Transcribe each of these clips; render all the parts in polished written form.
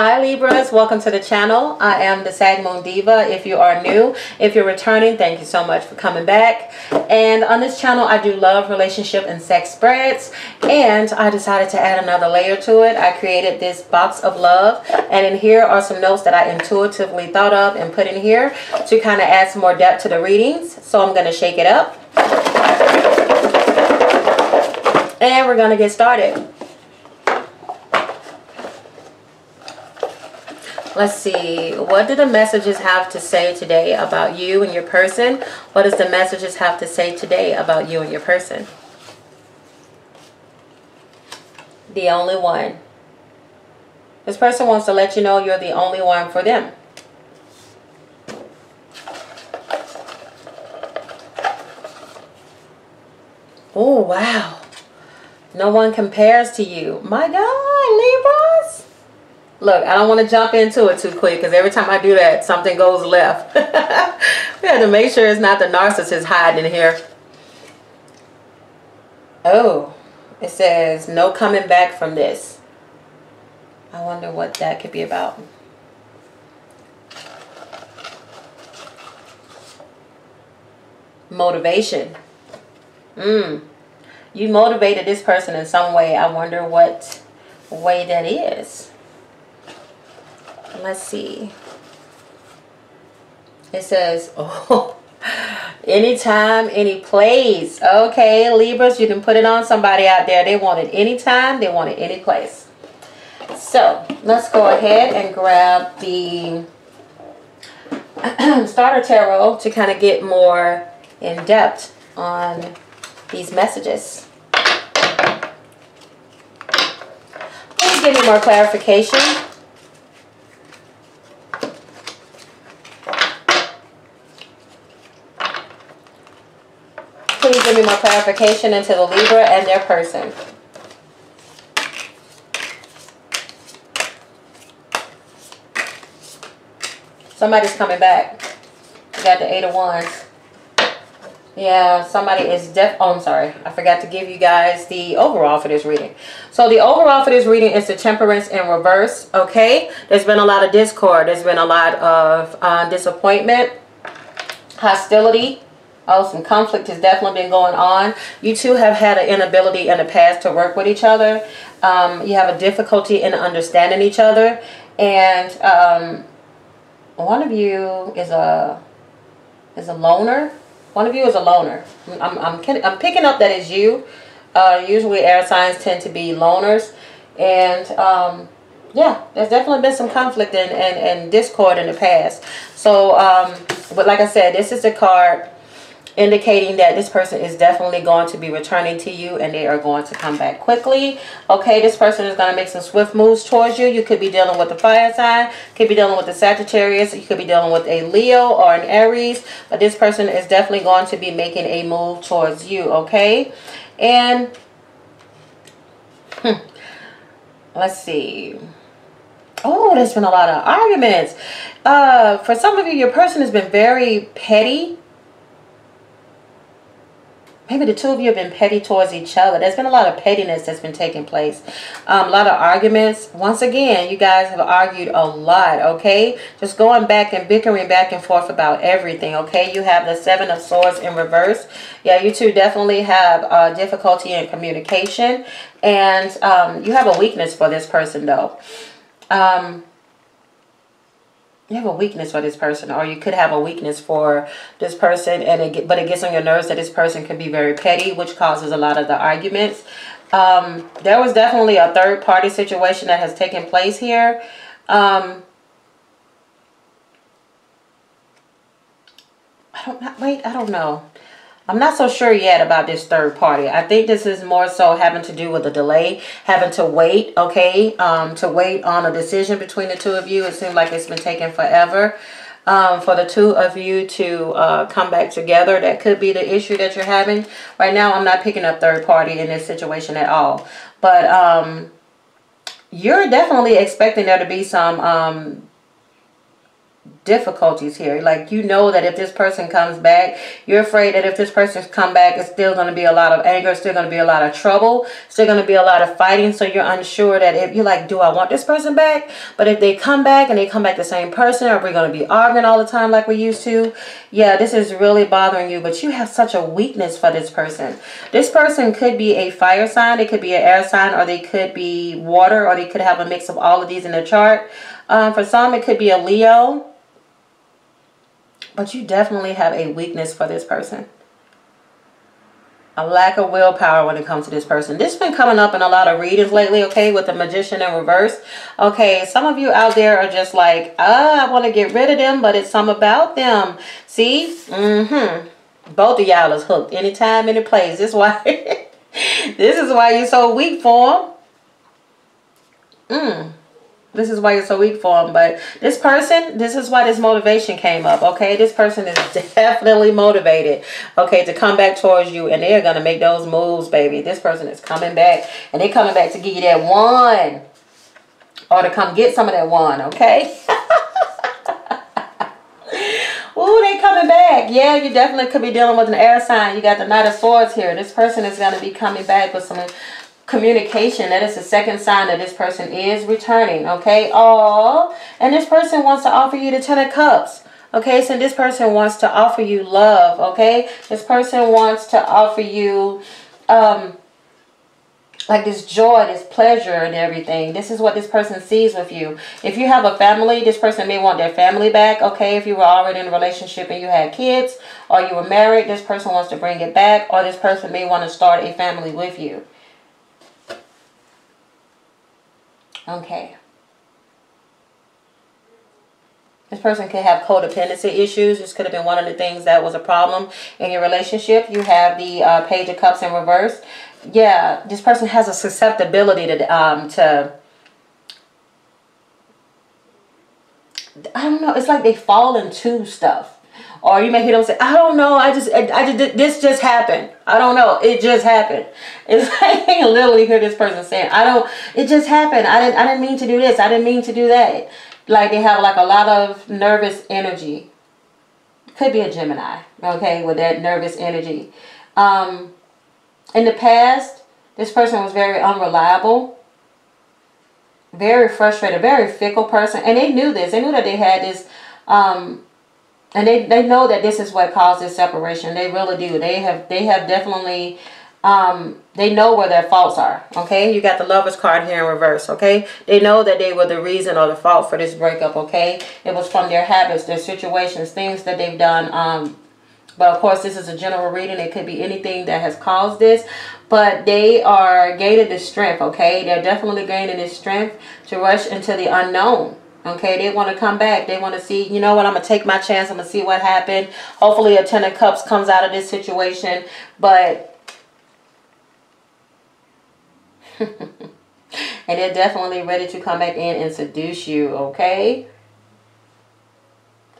Hi Libras, welcome to the channel. I am the Sag Moon Diva. If you are new, if you're returning, thank you so much for coming back. And on this channel, I do love, relationship, and sex spreads. And I decided to add another layer to it. I created this box of love. And in here are some notes that I intuitively thought of and put in here to kind of add some more depth to the readings. So I'm going to shake it up. And we're going to get started. Let's see, what do the messages have to say today about you and your person? What does the messages have to say today about you and your person? The only one. This person wants to let you know you're the only one for them. Oh, wow. No one compares to you. My God, Libras. Look, I don't want to jump into it too quick because every time I do that, something goes left. We have to make sure it's not the narcissist hiding in here. Oh, it says no coming back from this. I wonder what that could be about. Motivation. You motivated this person in some way. I wonder what way that is. Let's see. It says, oh, anytime, any place. Okay, Libras, you can put it on somebody out there. They want it anytime, they want it any place. So let's go ahead and grab the starter tarot to kind of get more in depth on these messages. Please give me more clarification. Please give me more clarification into the Libra and their person. Somebody's coming back. We got the 8 of Wands. Yeah, somebody is oh, I'm sorry. I forgot to give you guys the overall for this reading. So the overall for this reading is the Temperance in reverse, okay? There's been a lot of discord. There's been a lot of disappointment, hostility. Oh, some conflict has definitely been going on. You two have had an inability in the past to work with each other. You have a difficulty in understanding each other. And one of you is a loner. One of you is a loner. I'm picking up that it's you. Usually air signs tend to be loners. And yeah, there's definitely been some conflict and discord in the past. So, but like I said, this is the card indicating that this person is definitely going to be returning to you and they are going to come back quickly. Okay, this person is going to make some swift moves towards you. You could be dealing with the fire sign, could be dealing with the Sagittarius, you could be dealing with a Leo or an Aries, but this person is definitely going to be making a move towards you, okay? And let's see. Oh, there's been a lot of arguments. For some of you, your person has been very petty. Maybe the two of you have been petty towards each other. There's been a lot of pettiness that's been taking place. A lot of arguments. Once again, you guys have argued a lot, okay? Just going back and bickering back and forth about everything, okay? You have the 7 of Swords in reverse. Yeah, you two definitely have difficulty in communication. And you have a weakness for this person, though. You have a weakness for this person, or you could have a weakness for this person, and but it gets on your nerves that this person can be very petty, which causes a lot of the arguments. There was definitely a third-party situation that has taken place here. I don't know. I'm not so sure yet about this third party. I think this is more so having to do with a delay, having to wait, okay, to wait on a decision between the two of you. It seems like it's been taking forever for the two of you to come back together. That could be the issue that you're having. Right now, I'm not picking up third party in this situation at all. But you're definitely expecting there to be some difficulties here. Like, you know that if this person comes back, you're afraid that if this person's come back, it's still going to be a lot of anger, still going to be a lot of trouble, still going to be a lot of fighting. So you're unsure that if you're like, do I want this person back? But if they come back and they come back the same person, are we going to be arguing all the time like we used to? Yeah, this is really bothering you, but you have such a weakness for this person. This person could be a fire sign, they could be an air sign, or they could be water, or they could have a mix of all of these in their chart. For some, it could be a Leo. But you definitely have a weakness for this person. A lack of willpower when it comes to this person. This has been coming up in a lot of readings lately, okay, with the Magician in reverse. Okay, some of you out there are just like, I want to get rid of them, but it's something about them. See? Both of y'all is hooked. Anytime, any place. This is why, this is why you're so weak for them. This is why you're so weak for them. But this person, this is why this motivation came up, okay? This person is definitely motivated, okay, to come back towards you. And they're going to make those moves, baby. This person is coming back. And they're coming back to give you that one. Or to come get some of that one, okay? Ooh, they coming back. Yeah, you definitely could be dealing with an air sign. You got the Knight of Swords here. This person is going to be coming back with some communication. That is the second sign that this person is returning, okay? Oh, and this person wants to offer you the Ten of Cups, okay? So this person wants to offer you love, okay? This person wants to offer you like this joy, this pleasure and everything. This is what this person sees with you. If you have a family, this person may want their family back, okay? If you were already in a relationship and you had kids, or you were married, this person wants to bring it back, or this person may want to start a family with you. Okay. This person could have codependency issues. This could have been one of the things that was a problem in your relationship. You have the Page of Cups in reverse. Yeah, this person has a susceptibility to I don't know. It's like they fall into stuff. Or you may hear them say, I don't know, this just happened. I don't know, it just happened. It's like, I can literally hear this person saying, it just happened. I didn't mean to do this. I didn't mean to do that. Like they have like a lot of nervous energy. Could be a Gemini, okay, with that nervous energy. In the past, this person was very unreliable. Very frustrated, very fickle person. And they knew this. They knew that they had this and they know that this is what caused this separation. They really do. They have definitely, they know where their faults are. Okay, you got the Lover's card here in reverse. Okay, they know that they were the reason or the fault for this breakup. Okay, it was from their habits, their situations, things that they've done. But of course, this is a general reading. It could be anything that has caused this. But they are gaining this strength. Okay, they're definitely gaining this strength to rush into the unknown. Okay, they want to come back. They want to see, you know what, I'm going to take my chance. I'm going to see what happened. Hopefully a Ten of Cups comes out of this situation. But, and they're definitely ready to come back in and seduce you, okay?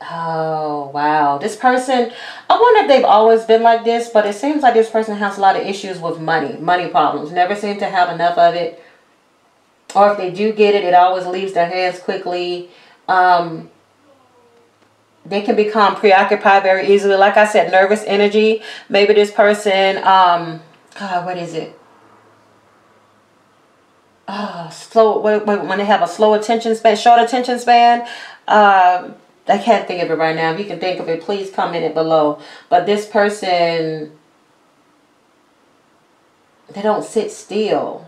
Oh, wow. This person, I wonder if they've always been like this, but it seems like this person has a lot of issues with money. Money problems. Never seem to have enough of it. Or if they do get it, it always leaves their hands quickly. They can become preoccupied very easily. Like I said, nervous energy. Maybe this person, God, what is it? Oh, slow. When they have a slow attention span, short attention span. I can't think of it right now. If you can think of it, please comment it below. But this person, they don't sit still.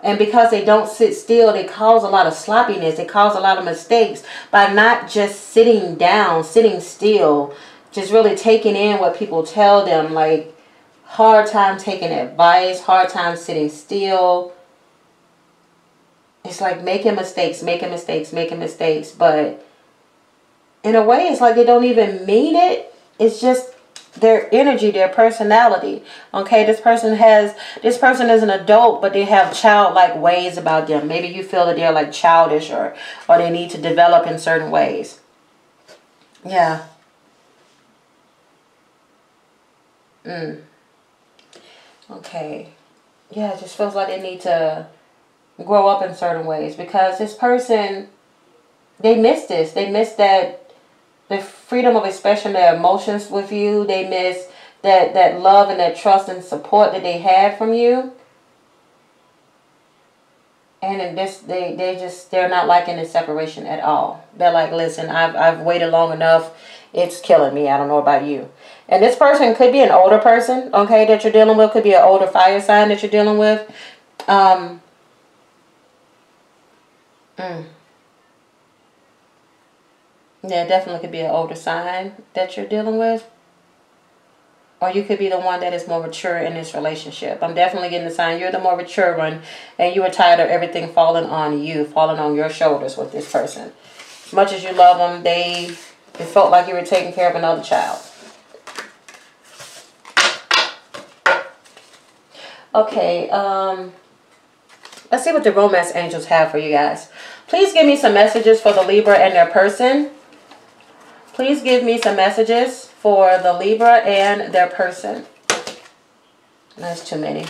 And because they don't sit still, they cause a lot of sloppiness. They cause a lot of mistakes by not just sitting down, sitting still, just really taking in what people tell them. Like, hard time taking advice, hard time sitting still. It's like making mistakes, making mistakes, making mistakes. But in a way, it's like they don't even mean it. It's just their energy, their personality. Okay, this person is an adult, but they have childlike ways about them. Maybe you feel that they're like childish or they need to develop in certain ways. Yeah. Okay. Yeah, it just feels like they need to grow up in certain ways because this person They miss this. They miss that the freedom of expression, their emotions with you. They miss that love and that trust and support that they had from you. And in this, they're not liking the separation at all. They're like, listen, I've waited long enough. It's killing me. I don't know about you. And this person could be an older person, okay, that you're dealing with. Could be an older fire sign that you're dealing with. Yeah, definitely could be an older sign that you're dealing with. Or you could be the one that is more mature in this relationship. I'm definitely getting the sign you're the more mature one. And you are tired of everything falling on you. Falling on your shoulders with this person. As much as you love them, it felt like you were taking care of another child. Okay, let's see what the romance angels have for you guys. Please give me some messages for the Libra and their person. Please give me some messages for the Libra and their person. That's too many.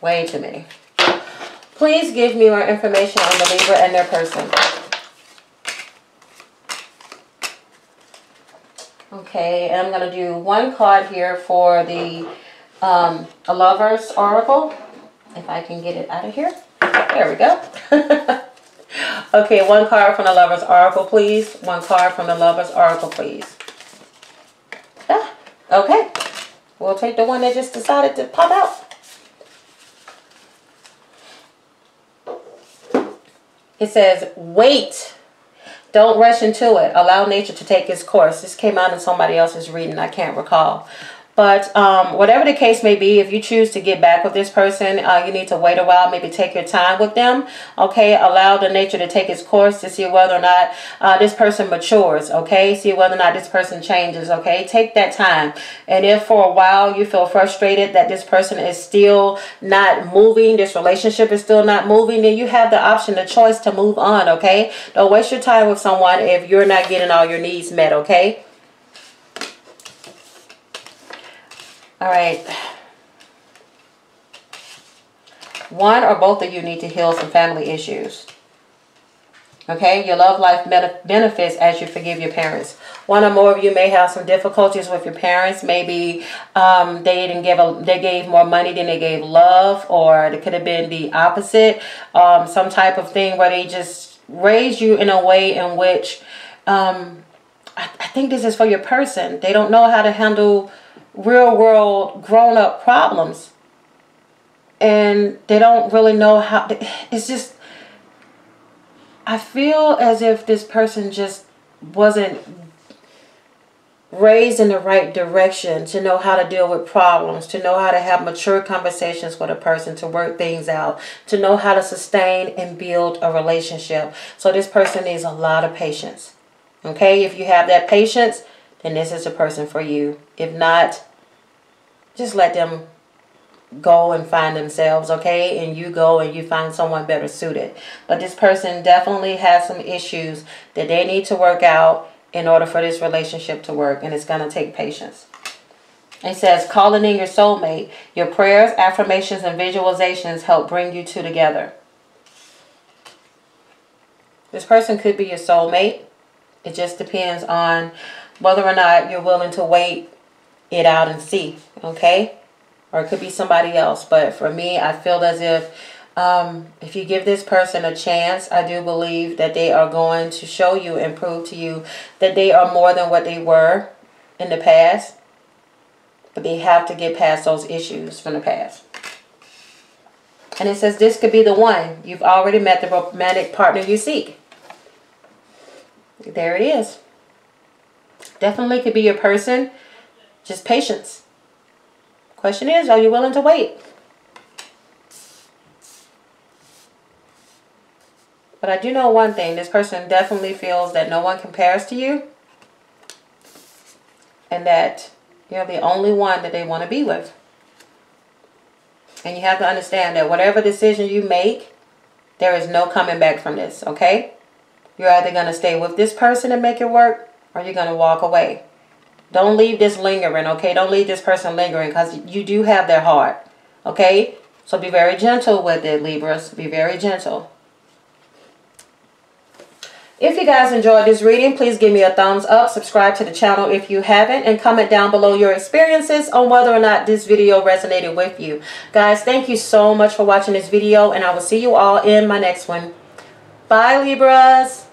Way too many. Please give me more information on the Libra and their person. Okay, and I'm going to do one card here for the Lovers Oracle. If I can get it out of here. There we go. Okay, one card from the Lover's Oracle, please. One card from the Lover's Oracle, please. Ah, okay. We'll take the one that just decided to pop out. It says, wait. Don't rush into it. Allow nature to take its course. This came out in somebody else's reading. I can't recall. But whatever the case may be, if you choose to get back with this person, you need to wait a while. Maybe take your time with them. Okay, allow the nature to take its course to see whether or not this person matures. Okay, see whether or not this person changes. Okay, take that time. And if for a while you feel frustrated that this person is still not moving, this relationship is still not moving, then you have the option, the choice to move on. Okay, don't waste your time with someone if you're not getting all your needs met. Okay. All right, one or both of you need to heal some family issues. Okay, your love life benefits as you forgive your parents. One or more of you may have some difficulties with your parents. Maybe they gave more money than they gave love, or it could have been the opposite. Some type of thing where they just raised you in a way in which, I think this is for your person. They don't know how to handle real world grown up problems, and they don't really know how to, it's just, I feel as if this person just wasn't raised in the right direction to know how to deal with problems, to know how to have mature conversations with a person, to work things out, to know how to sustain and build a relationship. So this person needs a lot of patience. Okay, if you have that patience, then this is a person for you. If not, just let them go and find themselves, okay? And you go and you find someone better suited. But this person definitely has some issues that they need to work out in order for this relationship to work, and it's going to take patience. It says, calling in your soulmate. Your prayers, affirmations, and visualizations help bring you two together. This person could be your soulmate. It just depends on whether or not you're willing to wait it out and see, okay? Or it could be somebody else. But for me, I feel as if you give this person a chance, I do believe that they are going to show you and prove to you that they are more than what they were in the past. But they have to get past those issues from the past. And it says this could be the one. You've already met the romantic partner you seek. There it is. Definitely could be your person. Just patience. Question is, are you willing to wait? But I do know one thing. This person definitely feels that no one compares to you. And that you're the only one that they want to be with. And you have to understand that whatever decision you make, there is no coming back from this, okay? You're either going to stay with this person and make it work, or you're going to walk away. Don't leave this lingering, okay? Don't leave this person lingering, because you do have their heart, okay? So be very gentle with it, Libras. Be very gentle. If you guys enjoyed this reading, please give me a thumbs up, subscribe to the channel if you haven't, and comment down below your experiences on whether or not this video resonated with you. Guys, thank you so much for watching this video, and I will see you all in my next one. Bye, Libras!